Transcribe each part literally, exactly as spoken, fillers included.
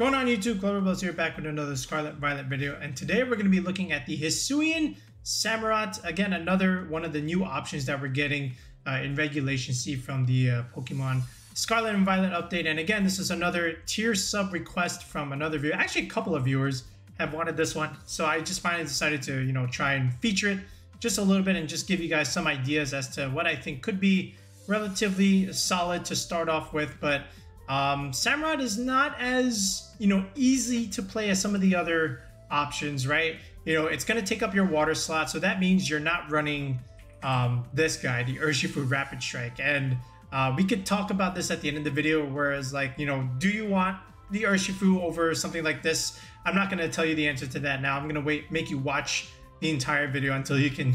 Going on YouTube, Cloverbows here, back with another Scarlet Violet video, and today we're going to be looking at the Hisuian Samurott. Again, another one of the new options that we're getting uh, in Regulation C from the uh, Pokemon Scarlet and Violet update. And again, this is another tier sub request from another viewer. Actually, a couple of viewers have wanted this one, so I just finally decided to, you know, try and feature it just a little bit and just give you guys some ideas as to what I think could be relatively solid to start off with. But um, Samurott is not as, you know, easy to play as some of the other options, right? You know, it's going to take up your water slot, so that means you're not running um, this guy, the Urshifu Rapid Strike. And uh, we could talk about this at the end of the video, whereas, like, you know, do you want the Urshifu over something like this? I'm not going to tell you the answer to that now. I'm going to wait, make you watch the entire video until you can,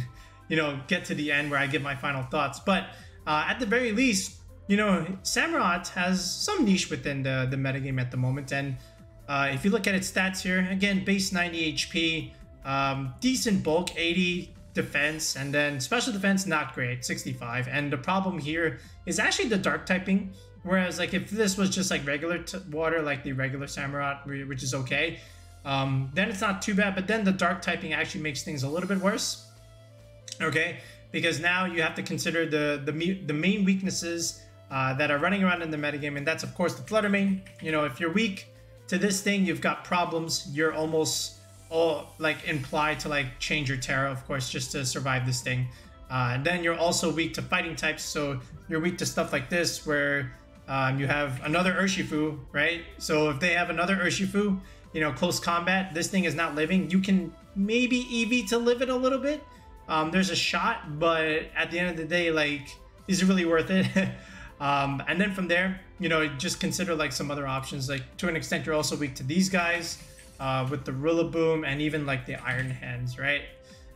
you know, get to the end where I give my final thoughts. But uh, at the very least, you know, Samurott has some niche within the, the metagame at the moment. And uh, if you look at its stats here, again, base ninety H P, um, decent bulk, eighty defense, and then special defense, not great, sixty-five. And the problem here is actually the dark typing. Whereas, like, if this was just like regular t water, like the regular Samurott, which is okay, um, then it's not too bad. But then the dark typing actually makes things a little bit worse. Okay, because now you have to consider the the, the main weaknesses uh, that are running around in the metagame, and that's of course the Fluttermane. You know, if you're weak to this thing, you've got problems. You're almost all like implied to like change your Terra, of course, just to survive this thing. Uh, and then you're also weak to fighting types, so you're weak to stuff like this where Um, you have another Urshifu, right? So if they have another Urshifu, you know, close combat, this thing is not living. You can maybe E V to live it a little bit. Um, there's a shot, but at the end of the day, like, is it really worth it? um, and then from there, you know, just consider like some other options. Like, to an extent, you're also weak to these guys uh, with the Rillaboom and even like the Iron Hands, right?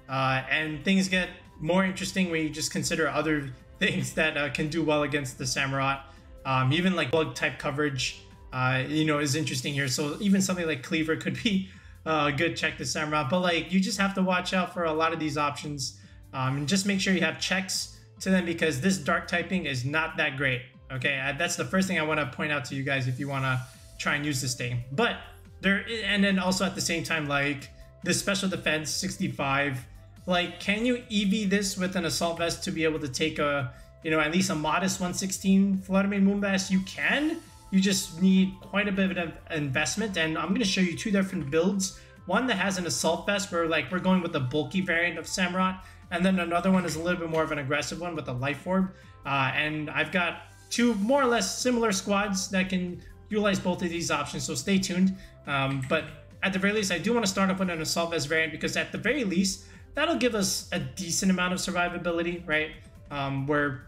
Uh, and things get more interesting when you just consider other things that uh, can do well against the Samurott. Um, even like bug type coverage, uh, you know, is interesting here. So even something like Cleaver could be uh, a good check to Samurott. But like, you just have to watch out for a lot of these options, um, and just make sure you have checks to them, because this dark typing is not that great. Okay, I, that's the first thing I want to point out to you guys if you want to try and use this thing. But there, and then also at the same time, like this special defense sixty-five, like, can you E V this with an Assault Vest to be able to take a, you know, at least a modest one sixteen Fluttermane Moonblast? You can. You just need quite a bit of investment. And I'm going to show you two different builds. One that has an Assault Vest where, like, we're going with the bulky variant of Samurott. And then another one is a little bit more of an aggressive one with the Life Orb. Uh, and I've got two more or less similar squads that can utilize both of these options. So stay tuned. Um, but at the very least, I do want to start off with an Assault Vest variant, because at the very least, that'll give us a decent amount of survivability, right? Um, where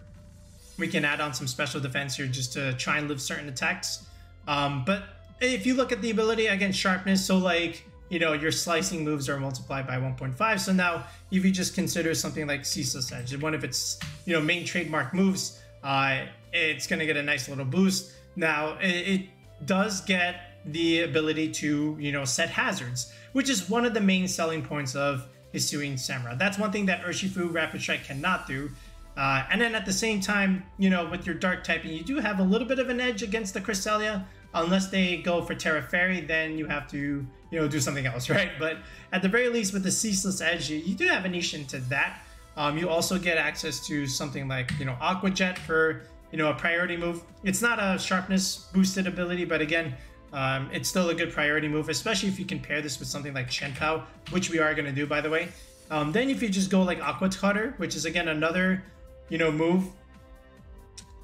we can add on some special defense here just to try and live certain attacks. Um, but if you look at the ability, again, Sharpness, so like, you know, your slicing moves are multiplied by one point five. So now if you just consider something like Ceaseless Edge, one of its, you know, main trademark moves, uh, it's going to get a nice little boost. Now it, it does get the ability to, you know, set hazards, which is one of the main selling points of Hisuian Samurott. That's one thing that Urshifu Rapid Strike cannot do. Uh, and then at the same time, you know, with your dark typing, you do have a little bit of an edge against the Cresselia. Unless they go for Terra Fairy, then you have to, you know, do something else, right? But at the very least, with the Ceaseless Edge, you do have a niche into that. Um, you also get access to something like, you know, Aqua Jet for, you know, a priority move. It's not a Sharpness boosted ability, but again, um, it's still a good priority move, especially if you compare this with something like Chien-Pao, which we are going to do, by the way. Um, then if you just go like Aqua Cutter, which is, again, another, you know, move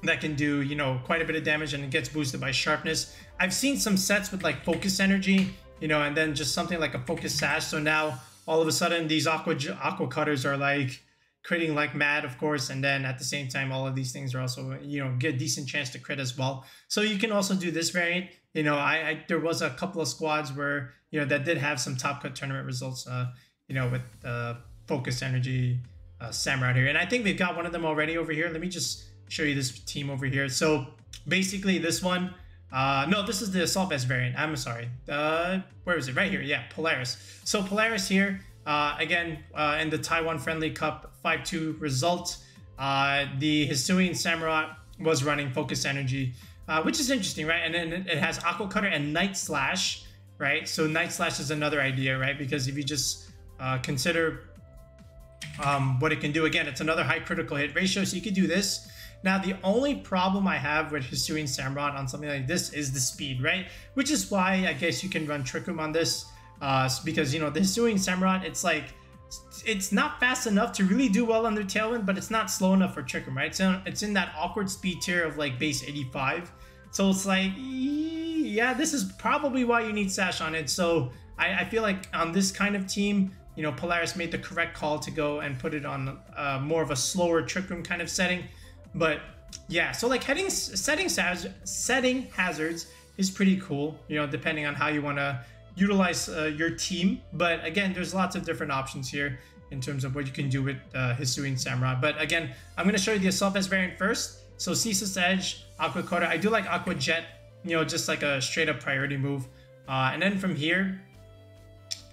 that can do, you know, quite a bit of damage, and it gets boosted by Sharpness. I've seen some sets with like Focus Energy, you know, and then just something like a Focus Sash. So now all of a sudden these aqua aqua cutters are like critting like mad, of course, and then at the same time all of these things are also, you know, get a decent chance to crit as well. So you can also do this variant. You know, I, I there was a couple of squads where, you know, that did have some top cut tournament results, uh, you know, with uh, Focus Energy Uh, Samurott here, and I think we've got one of them already over here. Let me just show you this team over here. So basically this one, uh, no, this is the Assault Vest variant. I'm sorry, uh, where is it? Right here, yeah, Polaris. So Polaris here, uh, again, uh, in the Taiwan Friendly Cup five two result, uh, the Hisuian Samurott was running Focus Energy, uh, which is interesting, right? And then it has Aqua Cutter and Night Slash, right? So Night Slash is another idea, right? Because if you just uh, consider um, what it can do, again, it's another high critical hit ratio, so you could do this. Now, the only problem I have with Hisuian Samurott on something like this is the speed, right? Which is why I guess you can run Trick Room on this, uh, because, you know, the Hisuian Samurott, it's like, it's not fast enough to really do well under Tailwind, but it's not slow enough for Trick Room, right? So it's in that awkward speed tier of like base eighty-five. So it's like, yeah, this is probably why you need Sash on it. So I, I feel like on this kind of team, you know, Polaris made the correct call to go and put it on uh, more of a slower Trick Room kind of setting. But yeah, so like heading, setting, setting hazards is pretty cool, you know, depending on how you want to utilize uh, your team. But again, there's lots of different options here in terms of what you can do with uh, Hisuian Samurott. But again, I'm going to show you the Assault Vest variant first. So Ceaseless Edge, Aqua Cutter. I do like Aqua Jet, you know, just like a straight up priority move. Uh, and then from here,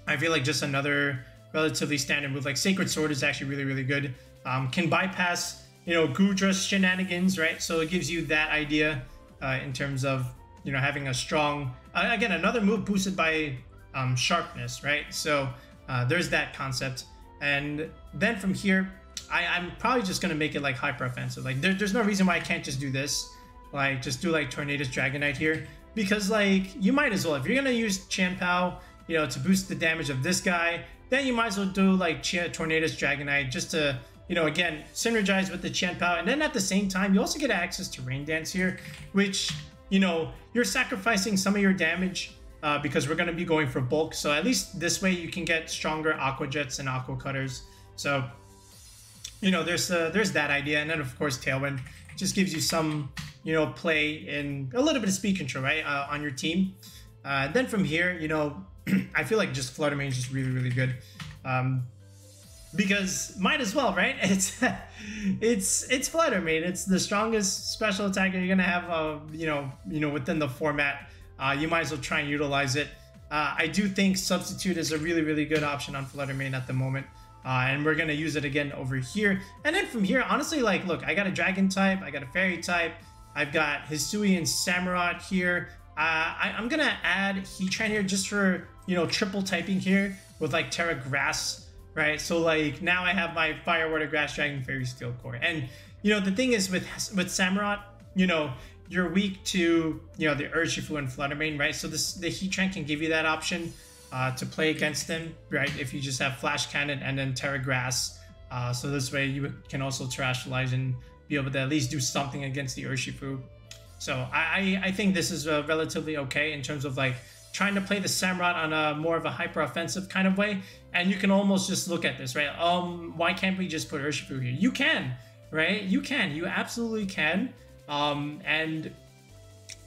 I feel like just another relatively standard move. Like Sacred Sword is actually really, really good. Um, can bypass, you know, Gudra's shenanigans, right? So it gives you that idea uh, in terms of, you know, having a strong, uh, again, another move boosted by um, Sharpness, right? So uh, there's that concept. And then from here, I, I'm probably just going to make it like hyper offensive. Like there, there's no reason why I can't just do this. Like just do like Tornadus Dragonite here, because like you might as well, if you're going to use Chien-Pao, you know, to boost the damage of this guy, then you might as well do like Tornadus Dragonite just to, you know, again, synergize with the Chien-Pao. And then at the same time, you also get access to Rain Dance here, which, you know, you're sacrificing some of your damage uh, because we're going to be going for bulk. So at least this way you can get stronger Aqua Jets and Aqua Cutters. So, you know, there's uh, there's that idea. And then, of course, Tailwind just gives you some, you know, play and a little bit of speed control, right, uh, on your team. Uh, then from here, you know, I feel like just Fluttermane is just really, really good. Um, Because might as well, right? It's it's it's Fluttermane. It's the strongest special attacker you're gonna have, uh, you know, you know, within the format. Uh, you might as well try and utilize it. Uh, I do think Substitute is a really, really good option on Fluttermane at the moment, uh, and we're gonna use it again over here. And then from here, honestly, like, look, I got a Dragon type, I got a Fairy type, I've got Hisuian Samurott here. Uh, I, I'm gonna add Heatran here just for, you know, triple typing here with like Terra Grass. Right, so like now I have my Fire, Water, Grass, Dragon, Fairy, Steel Core, and you know the thing is with with Samurott, you know you're weak to you know the Urshifu and Fluttermane, right? So this the Heatran can give you that option uh, to play against them, right? If you just have Flash Cannon and then Terra Grass, uh, so this way you can also terrestrialize and be able to at least do something against the Urshifu. So I I think this is uh, relatively okay in terms of like trying to play the Samurott on a more of a hyper offensive kind of way. And you can almost just look at this, right? Um, why can't we just put Urshifu here? You can, right? You can, you absolutely can. Um, and,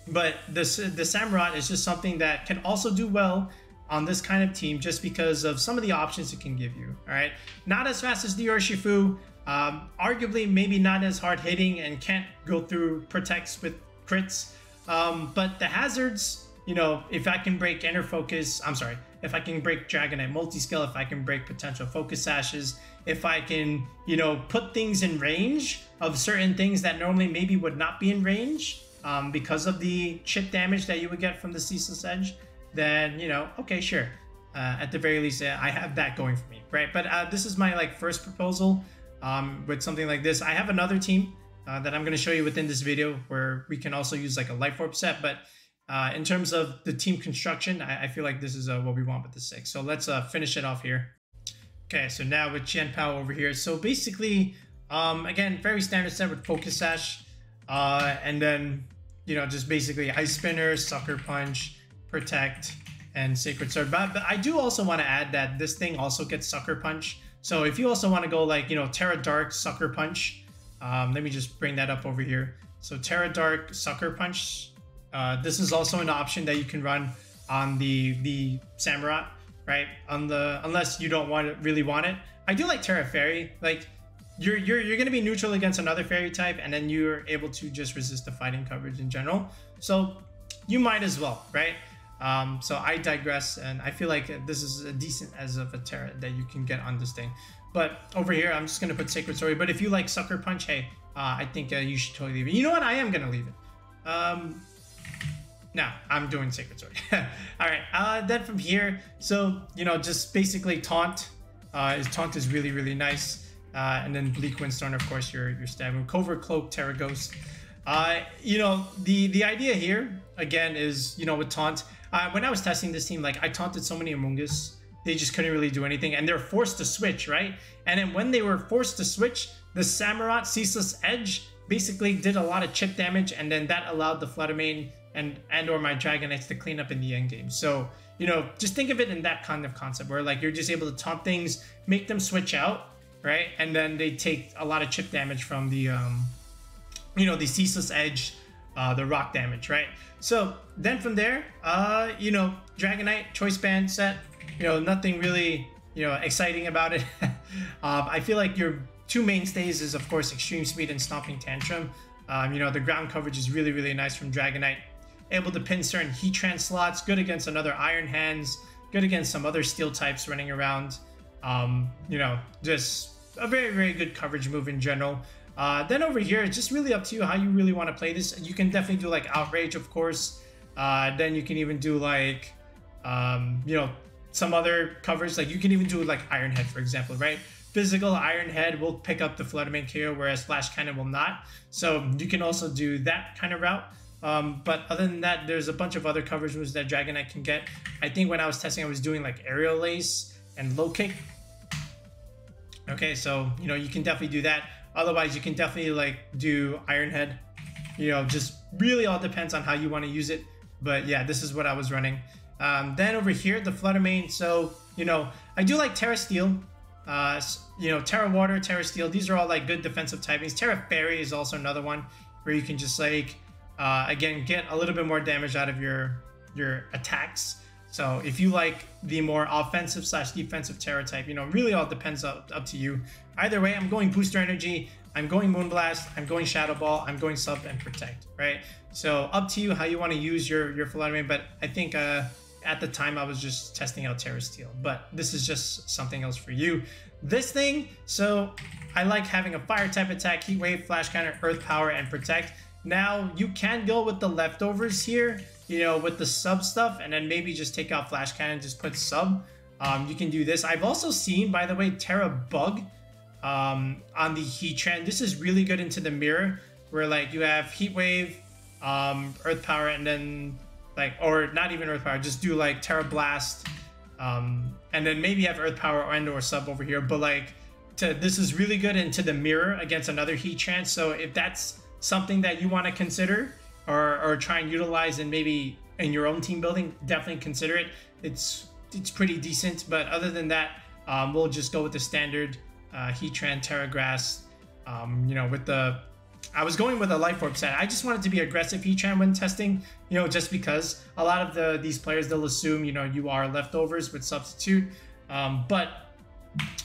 but this, the Samurott is just something that can also do well on this kind of team just because of some of the options it can give you, all right? Not as fast as the Urshifu, um, arguably maybe not as hard hitting and can't go through protects with crits, um, but the hazards, you know, if I can break Inner Focus, I'm sorry, if I can break Dragonite Multiscale, if I can break potential Focus Sashes, if I can, you know, put things in range of certain things that normally maybe would not be in range um, because of the chip damage that you would get from the Ceaseless Edge, then, you know, okay, sure. Uh, at the very least, I have that going for me, right? But uh, this is my, like, first proposal um, with something like this. I have another team uh, that I'm going to show you within this video where we can also use, like, a Life Orb set, but Uh, in terms of the team construction, I, I feel like this is uh, what we want with the six. So let's uh, finish it off here. Okay, so now with Chien-Pao over here. So basically, um, again, very standard set with Focus Sash. Uh, and then, you know, just basically Ice Spinner, Sucker Punch, Protect, and Sacred Sword. But, but I do also want to add that this thing also gets Sucker Punch. So if you also want to go like, you know, Terra Dark, Sucker Punch. Um, let me just bring that up over here. So Terra Dark, Sucker Punch. Uh, this is also an option that you can run on the the Samurott, right? On the unless you don't want it, really want it. I do like Terra Fairy. Like you're you're you're gonna be neutral against another Fairy type, and then you're able to just resist the fighting coverage in general. So you might as well, right? Um, so I digress, and I feel like this is a decent as of a Terra that you can get on this thing. But over here, I'm just gonna put Sacred Story. But if you like Sucker Punch, hey, uh, I think uh, you should totally leave it. You know what? I am gonna leave it. Um, no, I'm doing Sacred Sword. Alright, uh, then from here, so, you know, just basically Taunt. Uh, his Taunt is really, really nice. Uh, and then Bleak Windstorm, of course, your, your stab move. Covert Cloak, Terra Ghost. Uh, you know, the, the idea here, again, is, you know, with Taunt, uh, when I was testing this team, like, I taunted so many Amoongus, they just couldn't really do anything, and they're forced to switch, right? And then when they were forced to switch, the Samurott Ceaseless Edge basically did a lot of chip damage, and then that allowed the Fluttermane and, and or my Dragonites to clean up in the end game. So, you know, just think of it in that kind of concept, where, like, you're just able to taunt things, make them switch out, right? And then they take a lot of chip damage from the, um, you know, the Ceaseless Edge, uh, the rock damage, right? So then from there, uh, you know, Dragonite, Choice Band set, you know, nothing really, you know, exciting about it. um, I feel like your two mainstays is, of course, Extreme Speed and Stomping Tantrum. Um, you know, the ground coverage is really, really nice from Dragonite. Able to pin certain Heatran slots, good against another Iron Hands, good against some other Steel types running around. Um, you know, just a very, very good coverage move in general. Uh, then over here, it's just really up to you how you really want to play this. You can definitely do like Outrage, of course. Uh, then you can even do like, um, you know, some other coverage. Like you can even do like Iron Head, for example, right? Physical Iron Head will pick up the Fluttermane K O, whereas Flash Cannon will not. So you can also do that kind of route. Um, but other than that, there's a bunch of other coverage moves that Dragonite can get. I think when I was testing, I was doing like Aerial Lace and Low Kick. Okay, so, you know, you can definitely do that. Otherwise, you can definitely like do Iron Head. You know, just really all depends on how you want to use it. But yeah, this is what I was running. Um, then over here, the Fluttermane. So, you know, I do like Terra Steel. Uh, you know, Terra Water, Terra Steel. These are all like good defensive typings. Terra Fairy is also another one where you can just like, uh, again, get a little bit more damage out of your, your attacks. So if you like the more offensive slash defensive Terra type, you know, really all depends up, up to you. Either way, I'm going Booster Energy, I'm going Moonblast, I'm going Shadow Ball, I'm going Sub and Protect, right? So up to you how you want to use your, your Fluttermane, but I think uh, at the time I was just testing out Terra Steel, but this is just something else for you. This thing, so I like having a Fire type attack, Heat Wave, Flash Cannon, Earth Power, and Protect. Now you can go with the leftovers here, you know, with the sub stuff, and then maybe just take out Flash Cannon, just put sub. Um, you can do this. I've also seen, by the way, Terra Bug um, on the Heatran. This is really good into the mirror, where like you have Heat Wave, um, Earth Power, and then like, or not even Earth Power, just do like Terra Blast, um, and then maybe have Earth Power and or sub over here. But like, to, this is really good into the mirror against another Heatran. So if that's something that you want to consider, Or, or try and utilize, and maybe in your own team building, definitely consider it. It's it's pretty decent, but other than that, um, we'll just go with the standard uh, Heatran, Terra Grass. Um, you know, with the I was going with a Life Orb set. I just wanted to be aggressive Heatran when testing. You know, just because a lot of the these players, they'll assume, you know, you are leftovers with substitute, um, but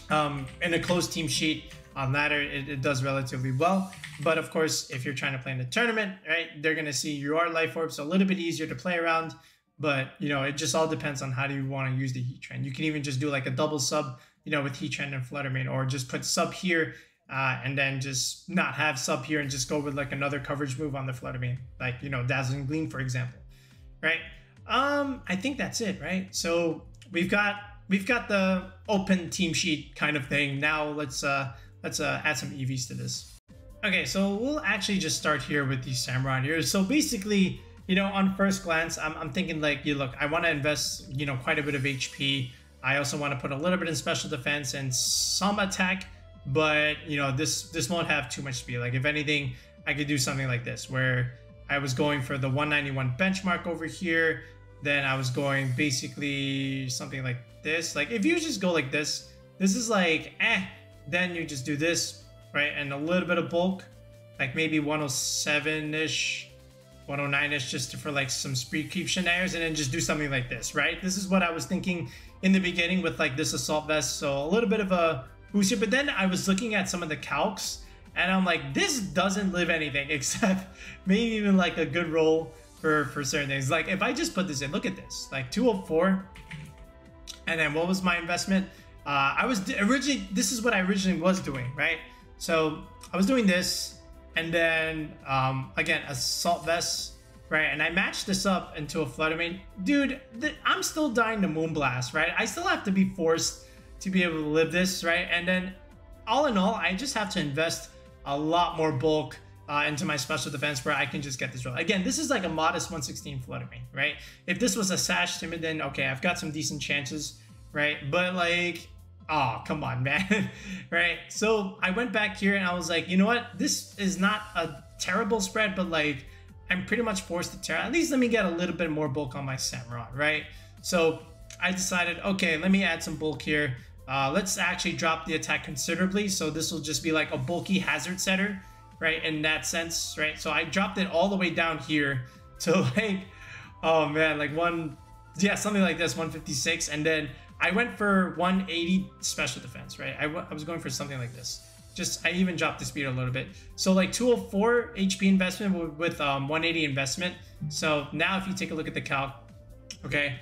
um, in a closed team sheet on ladder, it, it does relatively well. But of course, if you're trying to play in a tournament, right, they're going to see you are Life Orb, so a little bit easier to play around. But, you know, it just all depends on how do you want to use the Heatran. You can even just do like a double sub, you know, with Heatran and Fluttermane, or just put sub here uh, and then just not have sub here and just go with like another coverage move on the Fluttermane, like, you know, Dazzling Gleam, for example, right? Um, I think that's it, right? So we've got we've got the open team sheet kind of thing. Now let's uh, let's uh, add some E Vs to this. Okay, so we'll actually just start here with the Samurott here. So basically, you know, on first glance, I'm, I'm thinking like, you look, I want to invest, you know, quite a bit of H P. I also want to put a little bit in special defense and some attack, but you know, this this won't have too much speed. Like if anything, I could do something like this, where I was going for the one ninety-one benchmark over here. Then I was going basically something like this. Like if you just go like this, this is like, eh, then you just do this. Right, and a little bit of bulk, like maybe one oh seven-ish, one oh nine-ish, just for like some speed creep shenanigans, and then just do something like this, right? This is what I was thinking in the beginning with like this Assault Vest, so a little bit of a boost here. But then I was looking at some of the calcs, and I'm like, this doesn't live anything except maybe even like a good roll for, for certain things. Like if I just put this in, look at this, like two oh four, and then what was my investment? Uh, I was originally, this is what I originally was doing, right? So I was doing this, and then um, again, Assault Vest, right? And I matched this up into a Fluttermane. Dude, I'm still dying to Moonblast, right? I still have to be forced to be able to live this, right? And then all in all, I just have to invest a lot more bulk Uh, into my special defense where I can just get this roll. Again, this is like a modest one sixteen Fluttermane, right? If this was a Sash Timid, then okay, I've got some decent chances, right? But like, oh, come on, man, right? So I went back here and I was like, you know what? This is not a terrible spread, but like, I'm pretty much forced to Terra. At least let me get a little bit more bulk on my Samurott, right? So I decided, okay, let me add some bulk here. Uh, let's actually drop the attack considerably. So this will just be like a bulky hazard setter, right, in that sense, right? So I dropped it all the way down here to like, oh man, like one, yeah, something like this, one fifty-six. And then I went for one eighty special defense, right? I, I was going for something like this. Just, I even dropped the speed a little bit. So like two oh four H P investment with um, one eighty investment. So now if you take a look at the calc, okay,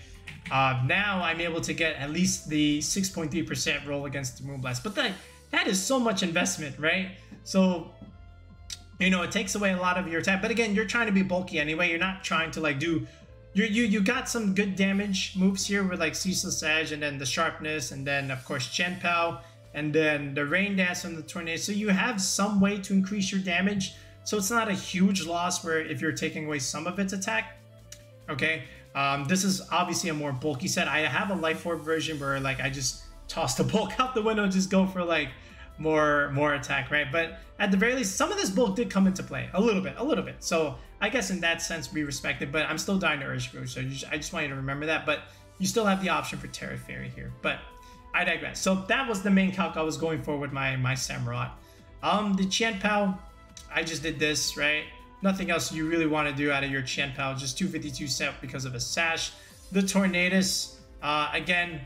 uh, now I'm able to get at least the six point three percent roll against the Moonblast. But that, that is so much investment, right? So, you know, it takes away a lot of your attack, but again, you're trying to be bulky anyway. You're not trying to like do, you you you got some good damage moves here with like Ceaseless Edge and then the Sharpness and then of course Chien-Pao and then the Rain Dance and the Tornadus. So you have some way to increase your damage. So it's not a huge loss where if you're taking away some of its attack, okay. Um, this is obviously a more bulky set. I have a Life Orb version where like I just toss the bulk out the window and just go for like more more attack, right? But at the very least, some of this bulk did come into play a little bit, a little bit. So I guess in that sense, we respect it, but I'm still dying to Urshifu, so you just, I just want you to remember that, but you still have the option for Terra Fairy here, but I digress. So that was the main calc I was going for with my, my Samurott. Um, the Chien-Pao, I just did this, right? Nothing else you really want to do out of your Chien-Pao, just two fifty-two set because of a Sash. The Tornadus, uh, again,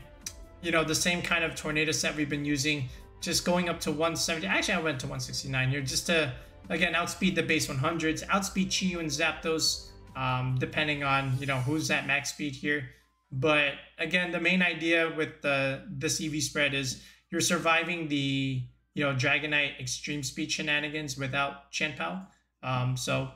you know, the same kind of Tornadus set we've been using, just going up to one seventy. Actually, I went to one sixty-nine here just to, again, outspeed the base one hundreds, outspeed Chiyu and Zapdos, um, depending on, you know, who's at max speed here. But again, the main idea with the this E V spread is you're surviving the, you know, Dragonite extreme speed shenanigans without Chien-Pao. Um, so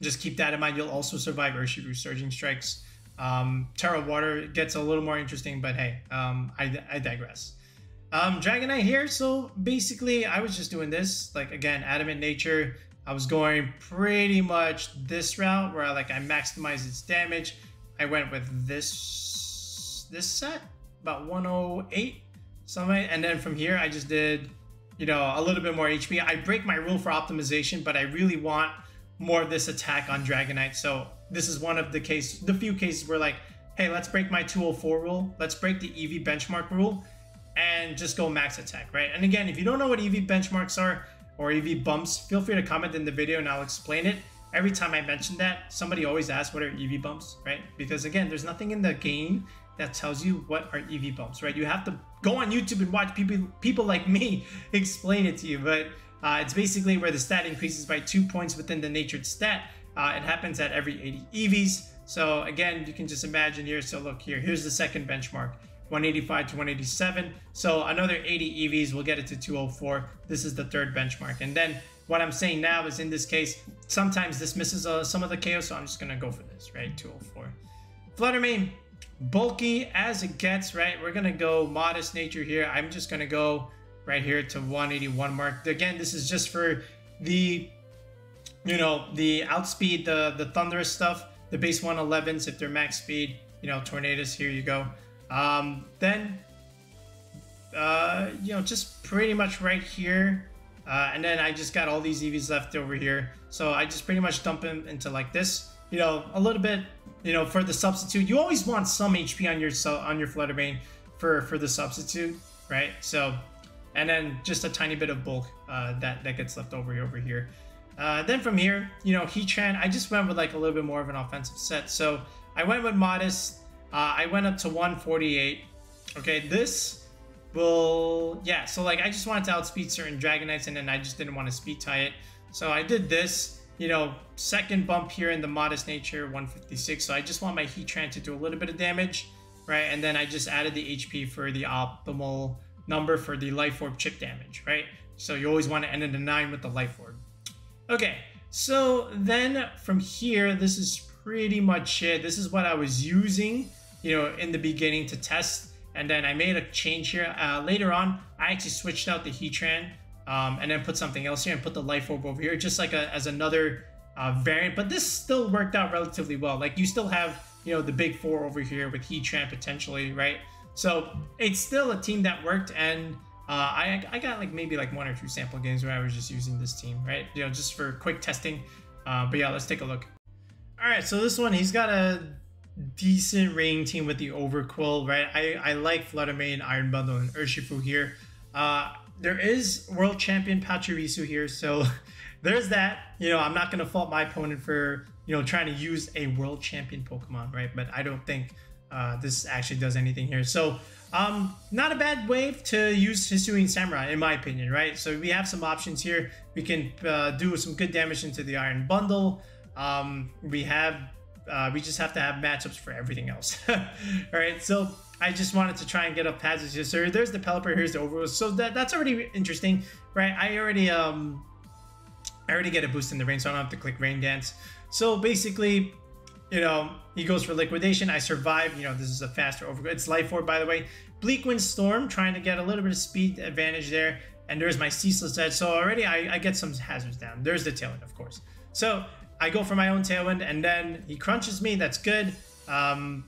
just keep that in mind. You'll also survive Urshifu Surging Strikes. Um, Terra Water gets a little more interesting, but hey, um, I, I digress. Um, Dragonite here, so basically I was just doing this, like again, Adamant Nature. I was going pretty much this route where I, like I maximized its damage. I went with this this set, about one oh eight, something. And then from here I just did, you know, a little bit more H P. I break my rule for optimization, but I really want more of this attack on Dragonite. So this is one of the case, the few cases where like, hey, let's break my two oh four rule. Let's break the E V benchmark rule and just go max attack, right? And again, if you don't know what E V benchmarks are or E V bumps, feel free to comment in the video and I'll explain it. Every time I mention that, somebody always asks what are E V bumps, right? Because again, there's nothing in the game that tells you what are E V bumps, right? You have to go on YouTube and watch people people like me explain it to you. But uh, it's basically where the stat increases by two points within the natured stat. Uh, it happens at every eighty E Vs. So again, you can just imagine here. So look here, here's the second benchmark, one eighty-five to one eighty-seven. So another eighty E Vs will get it to two oh four. This is the third benchmark. And then what I'm saying now is in this case, sometimes this misses uh, some of the K O, so I'm just gonna go for this, right? two oh four. Fluttermane, bulky as it gets, right? We're gonna go modest nature here. I'm just gonna go right here to one eighty-one mark. Again, this is just for the, you know, the outspeed, the, the thunderous stuff, the base one elevens, if they're max speed, you know, Tornadus, here you go. Um, then, uh, you know, just pretty much right here. Uh, and then I just got all these E Vs left over here. So I just pretty much dump them into like this, you know, a little bit, you know, for the substitute. You always want some H P on your, on your Fluttermane for, for the substitute, right? So, and then just a tiny bit of bulk, uh, that, that gets left over over here. Uh, then from here, you know, Heatran, I just went with like a little bit more of an offensive set. So I went with modest. Uh, I went up to one forty-eight. Okay, this will, yeah, so like I just wanted to outspeed certain Dragonites and then I just didn't want to speed tie it. So I did this, you know, second bump here in the modest nature, one fifty-six. So I just want my Heatran to do a little bit of damage, right? And then I just added the H P for the optimal number for the Life Orb chip damage, right? So you always want to end at a nine with the Life Orb. Okay, so then from here, this is pretty much it. This is what I was using, you know, in the beginning to test. And then I made a change here. Uh, later on, I actually switched out the Heatran um, and then put something else here and put the Life Orb over here, just like a, as another uh, variant. But this still worked out relatively well. Like you still have, you know, the big four over here with Heatran potentially, right? So it's still a team that worked. And uh, I, I got like maybe like one or two sample games where I was just using this team, right? You know, just for quick testing. Uh, but yeah, let's take a look. All right, so this one, he's got a decent raiding team with the Overquill, right? I, I like Fluttermane, Iron Bundle, and Urshifu here. Uh, there is World Champion Pachirisu here, so there's that. You know, I'm not going to fault my opponent for, you know, trying to use a World Champion Pokemon, right? But I don't think uh, this actually does anything here. So, um, not a bad wave to use Hisuian Samurott, in my opinion, right? So we have some options here. We can uh, do some good damage into the Iron Bundle. Um, we have... Uh, we just have to have matchups for everything else. All right, so I just wanted to try and get up passes here. So there's the Pelipper, here's the Overworld. So that, that's already interesting, right? I already um, I already get a boost in the rain, so I don't have to click Rain Dance. So basically, you know, he goes for Liquidation. I survive. You know, this is a faster Overworld. It's Life Orb, by the way. Bleak Wind Storm, trying to get a little bit of speed advantage there. And there's my Ceaseless Edge. So already I, I get some hazards down. There's the Tailwind, of course. So I go for my own Tailwind, and then he crunches me. That's good. Um,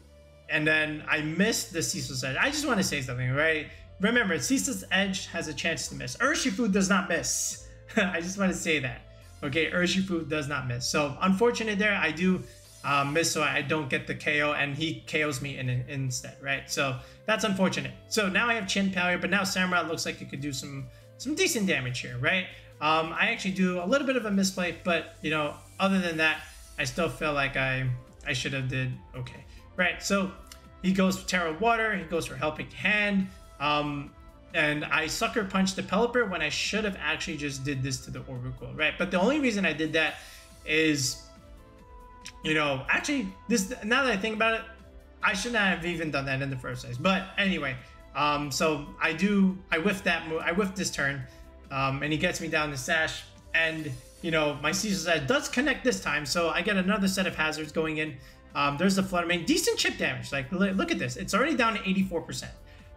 and then I missed the Ceaseless Edge. I just want to say something, right? Remember, Ceaseless Edge has a chance to miss. Urshifu does not miss. I just want to say that. Okay, Urshifu does not miss. So, unfortunate there. I do uh, miss, so I don't get the K O, and he K Os me in, in, instead, right? So, that's unfortunate. So, now I have Chien-Pao here, but now Samurott looks like it could do some, some decent damage here, right? Um, I actually do a little bit of a misplay, but, you know, other than that, I still feel like I I should have did okay. Right, so he goes for Terra Water, he goes for Helping Hand, um, and I Sucker Punched the Pelipper when I should have actually just did this to the Orbicle, right? But the only reason I did that is, you know, actually, this now that I think about it, I should not have even done that in the first place. But anyway, um, so I do, I whiffed that move, I whiffed this turn, um, and he gets me down the Sash, and you know, my Ceaseless Edge does connect this time, so I get another set of hazards going in. Um, there's the Fluttermane. Decent chip damage. Like, look at this. It's already down to eighty-four percent.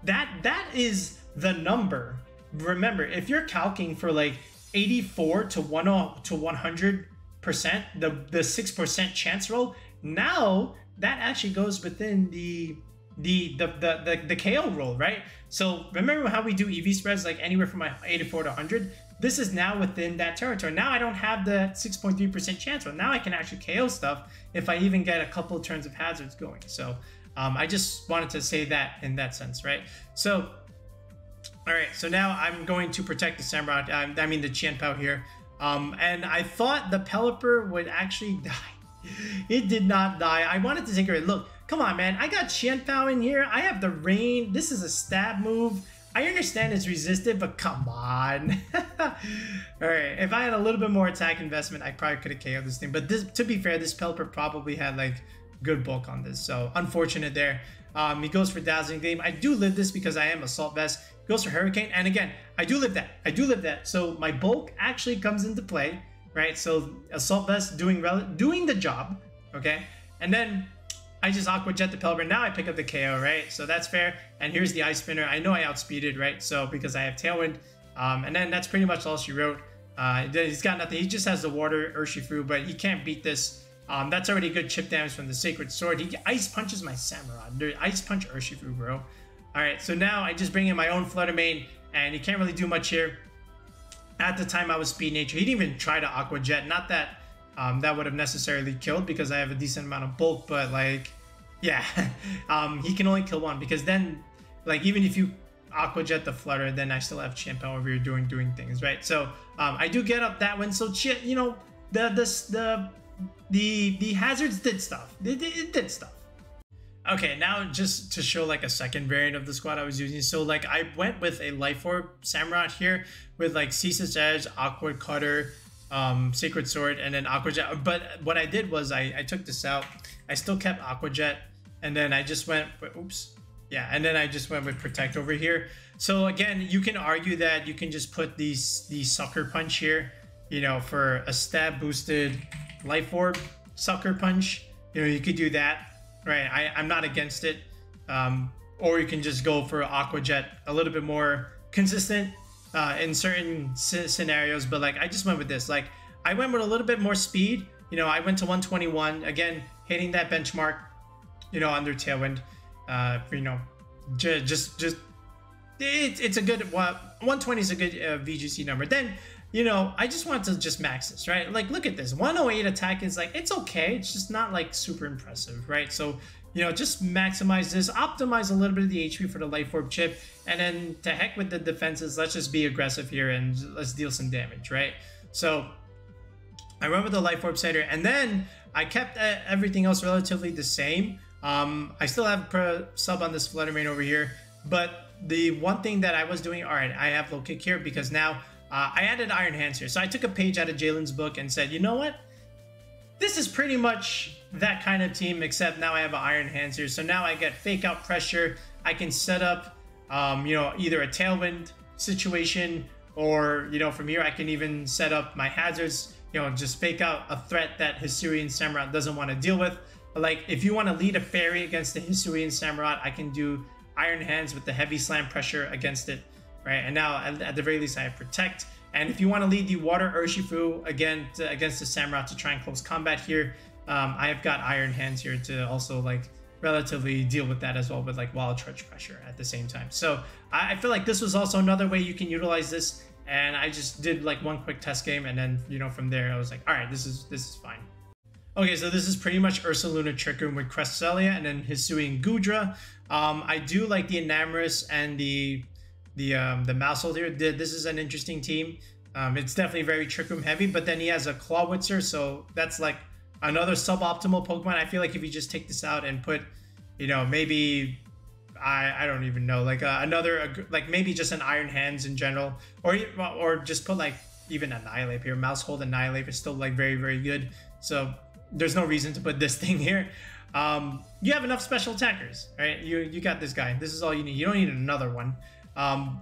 That That is the number. Remember, if you're calculating for, like, eighty-four to one hundred percent, the, the six percent chance roll, now that actually goes within the... The the, the the the K O roll, right? So remember how we do E V spreads, like anywhere from my eighty-four to one hundred? This is now within that territory. Now I don't have the six point three percent chance roll. Now I can actually K O stuff if I even get a couple of turns of hazards going. So um, I just wanted to say that in that sense, right? So, all right, so now I'm going to protect the Samurott, I mean the Chien-Pao here. Um, and I thought the Pelipper would actually die. It did not die. I wanted to take it. Look, come on, man. I got Chien-Pao in here. I have the rain. This is a stab move. I understand it's resisted, but come on. All right. If I had a little bit more attack investment, I probably could have K O'd this thing. But this, to be fair, this Pelipper probably had like good bulk on this. So unfortunate there. Um, he goes for Dazzling Gleam. I do live this because I am Assault Vest. He goes for Hurricane. And again, I do live that. I do live that. So my bulk actually comes into play. Right, so Assault Vest doing doing the job, okay? And then I just Aqua Jet the Pelipper. Now I pick up the K O, right? So that's fair. And here's the Ice Spinner. I know I outspeeded, right? So because I have Tailwind. Um, and then that's pretty much all she wrote. Uh, he's got nothing. He just has the Water Urshifu, but he can't beat this. Um, that's already good chip damage from the Sacred Sword. He Ice Punches my Samurott. Ice Punch Urshifu, bro. All right, so now I just bring in my own Fluttermane, and he can't really do much here. At the time, I was Speed Nature. He didn't even try to Aqua Jet. Not that um, that would have necessarily killed because I have a decent amount of bulk, but like, yeah, um, he can only kill one because then, like, even if you Aqua Jet the Flutter, then I still have Chien-Pao over here doing doing things, right? So um, I do get up that one. So you know, the the the the, the hazards did stuff. It, it, it did stuff. Okay, now just to show like a second variant of the squad I was using. So like I went with a Life Orb Samurott here with like Ceaseless Edge, Aqua Cutter, um, Sacred Sword, and then Aqua Jet. But what I did was I, I took this out. I still kept Aqua Jet, and then I just went with, oops. Yeah, and then I just went with Protect over here. So again, you can argue that you can just put these the Sucker Punch here you know, for a stab boosted Life Orb, Sucker Punch, you know, you could do that, right? I, I'm not against it. Um, or you can just go for Aqua Jet, a little bit more consistent uh, in certain scenarios. But like, I just went with this. Like, I went with a little bit more speed. You know, I went to one twenty-one, again, hitting that benchmark, you know, under Tailwind. Uh, you know, j just, just, it, it's a good, well, one twenty is a good uh, V G C number. Then, you know, I just want to just max this, right? Like, look at this, one oh eight attack is like, it's okay. It's just not like super impressive, right? So, you know, just maximize this, optimize a little bit of the H P for the Life Orb chip, and then to heck with the defenses, let's just be aggressive here and let's deal some damage, right? So I went with the Life Orb Center, and then I kept everything else relatively the same. Um, I still have pro sub on this Fluttermane over here, but the one thing that I was doing, all right, I have low kick here because now uh, I added Iron Hands here. So I took a page out of Jalen's book and said, you know what? This is pretty much that kind of team, except now I have an Iron Hands here. So now I get fake out pressure. I can set up, um, you know, either a Tailwind situation or, you know, from here, I can even set up my hazards, you know, just fake out a threat that Hisuian Samurott doesn't want to deal with. Like, if you want to lead a fairy against the Hisuian Samurott, I can do Iron Hands with the heavy slam pressure against it, right? And now, at, at the very least, I have Protect. And if you want to lead the Water Urshifu again to, against the Samurott to try and close combat here, um, I have got Iron Hands here to also, like, relatively deal with that as well with, like, Wild Charge pressure at the same time. So I, I feel like this was also another way you can utilize this. And I just did, like, one quick test game. And then, you know, from there, I was like, all right, this is, this is fine. Okay, so this is pretty much Ursaluna Trick Room with Cresselia and then Hisuian Goodra. Um, I do like the Enamorous and the the um, the Mousehold here. The, this is an interesting team. Um, it's definitely very Trick Room heavy, but then he has a Clawitzer, so that's like another suboptimal Pokemon. I feel like if you just take this out and put, you know, maybe, I, I don't even know, like uh, another, like maybe just an Iron Hands in general, or, or just put like even Annihilate here. Mousehold Annihilate is still like very, very good. So there's no reason to put this thing here. Um, you have enough special attackers, right? You you got this guy. This is all you need. You don't need another one. Um,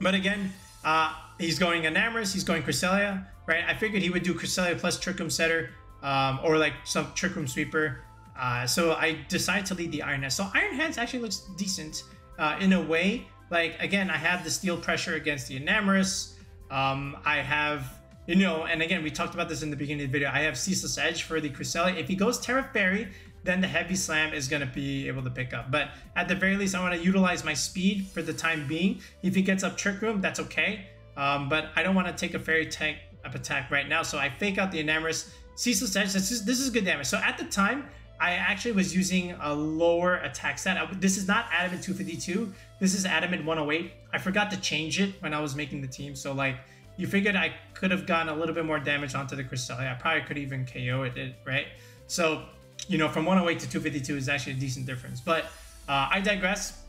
but again, uh, he's going Enamorous. He's going Cresselia, right? I figured he would do Cresselia plus Trick Room Setter, um, or like some Trick Room Sweeper. Uh, so I decided to lead the Iron Hands. So Iron Hands actually looks decent uh, in a way. Like, again, I have the Steel Pressure against the Enamorous. Um, I have... You know, and again, we talked about this in the beginning of the video. I have Ceaseless Edge for the Cresselia. If he goes Terra Fairy, then the Heavy Slam is going to be able to pick up. But at the very least, I want to utilize my speed for the time being. If he gets up Trick Room, that's okay. Um, but I don't want to take a Fairy tank up attack right now. So I fake out the Enamorous. Ceaseless Edge, this is, this is good damage. So at the time, I actually was using a lower attack stat. I, this is not Adamant two fifty-two. This is Adamant one oh eight. I forgot to change it when I was making the team. So like... You figured I could have gotten a little bit more damage onto the Cresselia. I probably could even K O it, right? So, you know, from one oh eight to two fifty-two is actually a decent difference. But uh, I digress.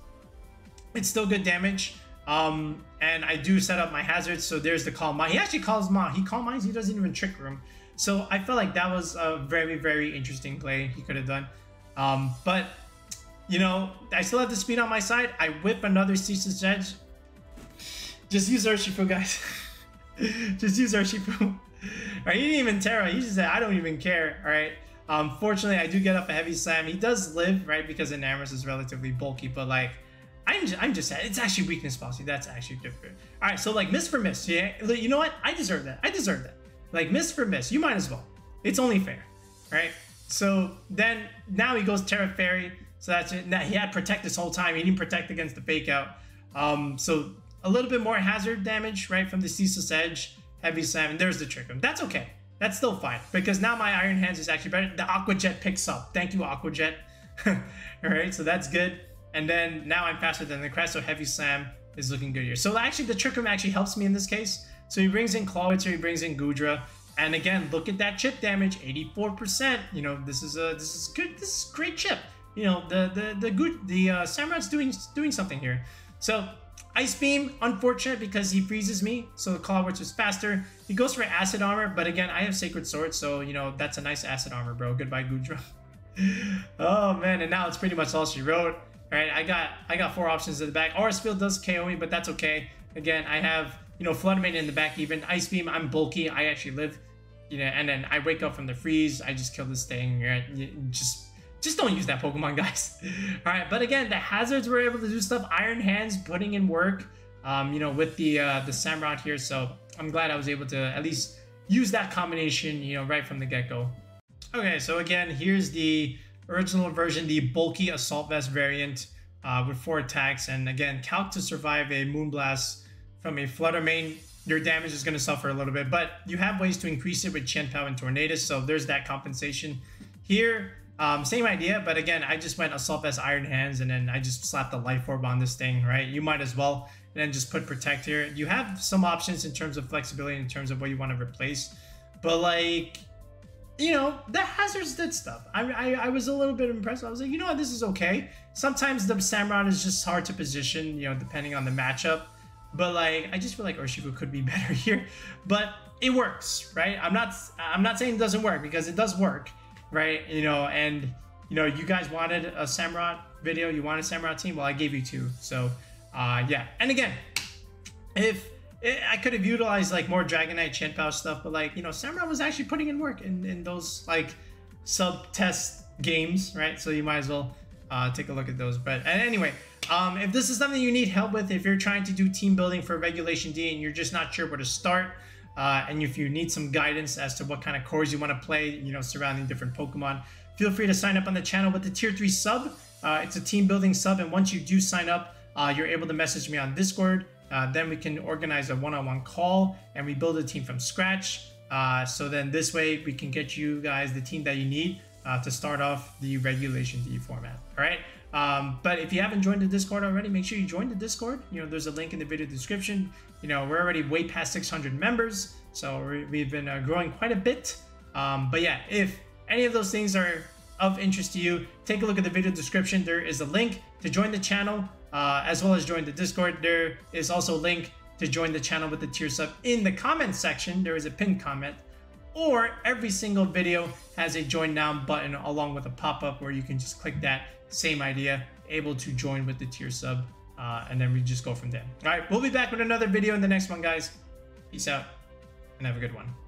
It's still good damage. Um, and I do set up my hazards. So there's the Calm Mind. He actually calls Mind. He Calm Minds. He doesn't even Trick Room. So I felt like that was a very, very interesting play he could have done. Um, but, you know, I still have the speed on my side. I whip another Ceaseless Edge. Just use Urshifu, guys. Just use Urshifu. Right, he didn't even Terra. He just said, I don't even care. All right. Um, fortunately, I do get up a Heavy Slam. He does live, right, because Enamorous is relatively bulky. But like, I'm just, I'm just sad. It's actually Weakness Policy. That's actually different. All right. So like, miss for miss. Yeah. You know what? I deserve that. I deserve that. Like, miss for miss. You might as well. It's only fair. All right. So then now he goes Terra Fairy. So that's it. Now he had Protect this whole time. He didn't Protect against the fake out. Um. So. A little bit more hazard damage, right, from the Ceaseless Edge, Heavy Slam, and there's the Trick Room. That's okay. That's still fine, because now my Iron Hands is actually better. The Aqua Jet picks up. Thank you, Aqua Jet. All right, so that's good. And then now I'm faster than the Crest, so Heavy Slam is looking good here. So actually, the Trick Room actually helps me in this case. So he brings in Clawitzer, he brings in Goodra, and again, look at that chip damage, eighty-four percent. You know, this is a this is good. This is great chip. You know, the the the good the uh, Samurott's doing doing something here. So. Ice Beam, unfortunate because he freezes me, so the Clawitzer is faster. He goes for Acid Armor, but again, I have Sacred Sword, so, you know, that's a nice Acid Armor, bro. Goodbye, Goodra. Oh, man, and now it's pretty much all she wrote. All right, I got I got four options in the back. Aura Spill does K O me, but that's okay. Again, I have you know, Fluttermane in the back even. Ice Beam, I'm bulky, I actually live, you know, and then I wake up from the freeze, I just kill this thing. Right? Just just don't use that Pokemon, guys. All right, but again, the hazards were able to do stuff. Iron Hands putting in work, um, you know, with the, uh, the Samurott here, so I'm glad I was able to at least use that combination, you know, right from the get-go. Okay, so again, here's the original version, the bulky Assault Vest variant uh, with four attacks. And again, calc to survive a Moonblast from a Fluttermane. Your damage is going to suffer a little bit, but you have ways to increase it with Chien-Pao and Tornadus, so there's that compensation. Here, um, same idea, but again, I just went Assault Vest, Iron Hands, and then I just slapped the Life Orb on this thing, right? You might as well. And then just put Protect here. You have some options in terms of flexibility, in terms of what you want to replace, but like, you know, the hazards did stuff. I, I, I was a little bit impressed. I was like, you know what, this is okay. Sometimes the Samurott is just hard to position, you know, depending on the matchup. But like, I just feel like Urshifu could be better here. But it works, right? I'm not, I'm not saying it doesn't work, because it does work, right? You know, and you know, you guys wanted a Samurott video, you wanted a Samurott team. Well, I gave you two, so uh, yeah. And again, if I could have utilized like more Dragonite, Chien-Pao stuff, but like, you know, Samurott was actually putting in work in, in those like sub-test games, right? So you might as well uh, take a look at those. But anyway, um, if this is something you need help with, if you're trying to do team building for Regulation D and you're just not sure where to start, uh, and if you need some guidance as to what kind of cores you want to play, you know, surrounding different Pokemon, feel free to sign up on the channel with the Tier three sub. Uh, it's a team building sub, and once you do sign up, uh, you're able to message me on Discord. Uh, then we can organize a one-on-one call and we build a team from scratch. Uh, so then this way we can get you guys the team that you need uh, to start off the Regulation D format. All right. Um, but if you haven't joined the Discord already, make sure you join the Discord. You know, there's a link in the video description. You know, we're already way past six hundred members. So we, we've been uh, growing quite a bit. Um, but yeah, if any of those things are of interest to you, take a look at the video description. There is a link to join the channel. Uh, as well as join the Discord. There is also a link to join the channel with the tier sub in the comment section. There is a pinned comment, or every single video has a join now button along with a pop-up where you can just click that. Same idea, able to join with the tier sub, uh, and then we just go from there. All right, we'll be back with another video in the next one, guys. Peace out and have a good one.